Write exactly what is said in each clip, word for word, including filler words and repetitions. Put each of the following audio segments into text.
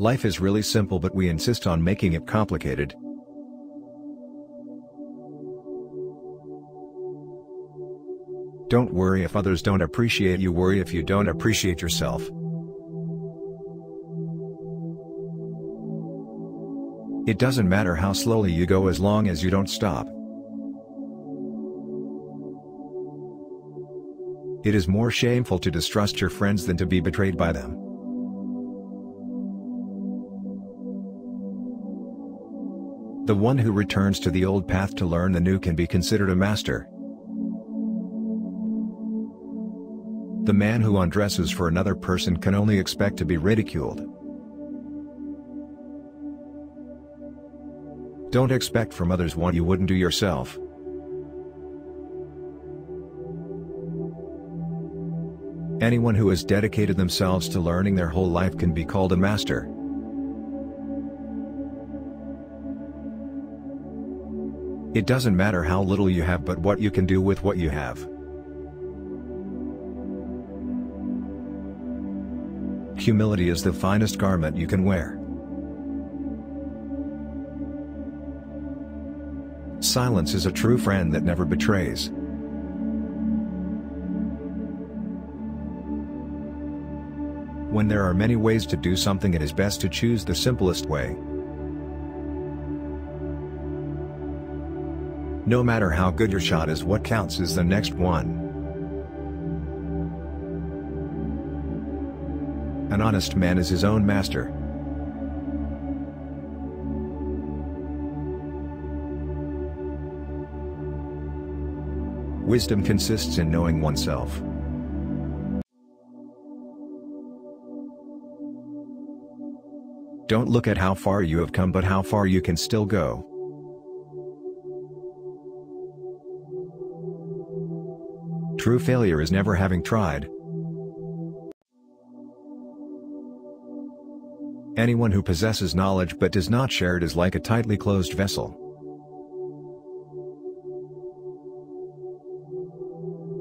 Life is really simple, but we insist on making it complicated. Don't worry if others don't appreciate you. Worry if you don't appreciate yourself. It doesn't matter how slowly you go as long as you don't stop. It is more shameful to distrust your friends than to be betrayed by them. The one who returns to the old path to learn the new can be considered a master. The man who undresses for another person can only expect to be ridiculed. Don't expect from others what you wouldn't do yourself. Anyone who has dedicated themselves to learning their whole life can be called a master. It doesn't matter how little you have, but what you can do with what you have. Humility is the finest garment you can wear. Silence is a true friend that never betrays. When there are many ways to do something, it is best to choose the simplest way. No matter how good your shot is, what counts is the next one. An honest man is his own master. Wisdom consists in knowing oneself. Don't look at how far you have come, but how far you can still go. True failure is never having tried. Anyone who possesses knowledge but does not share it is like a tightly closed vessel.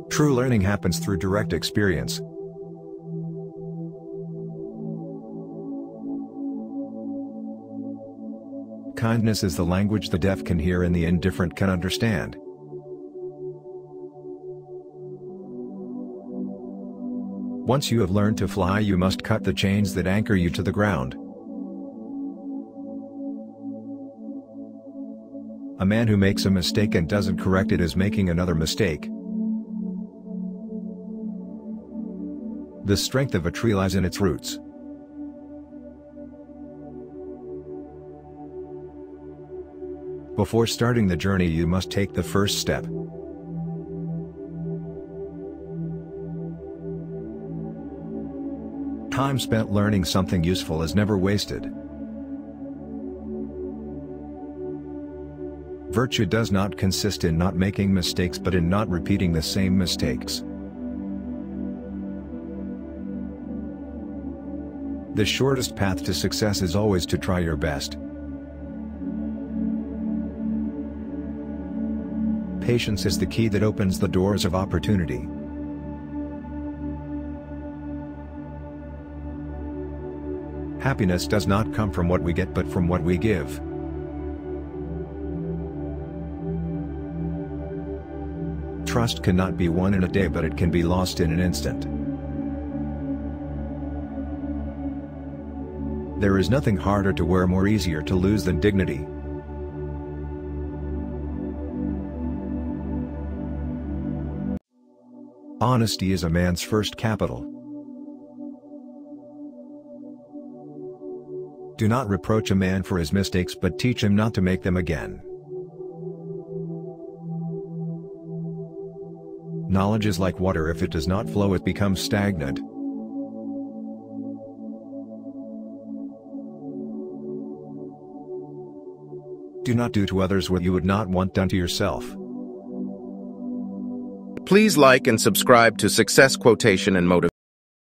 True learning happens through direct experience. Kindness is the language the deaf can hear and the indifferent can understand. Once you have learned to fly, you must cut the chains that anchor you to the ground. A man who makes a mistake and doesn't correct it is making another mistake. The strength of a tree lies in its roots. Before starting the journey, you must take the first step. Time spent learning something useful is never wasted. Virtue does not consist in not making mistakes, but in not repeating the same mistakes. The shortest path to success is always to try your best. Patience is the key that opens the doors of opportunity. Happiness does not come from what we get, but from what we give. Trust cannot be won in a day, but it can be lost in an instant. There is nothing harder to wear, more easier to lose than dignity. Honesty is a man's first capital. Do not reproach a man for his mistakes, but teach him not to make them again. Knowledge is like water. If it does not flow, it becomes stagnant. Do not do to others what you would not want done to yourself. Please like and subscribe to Success Quotation and Motivation.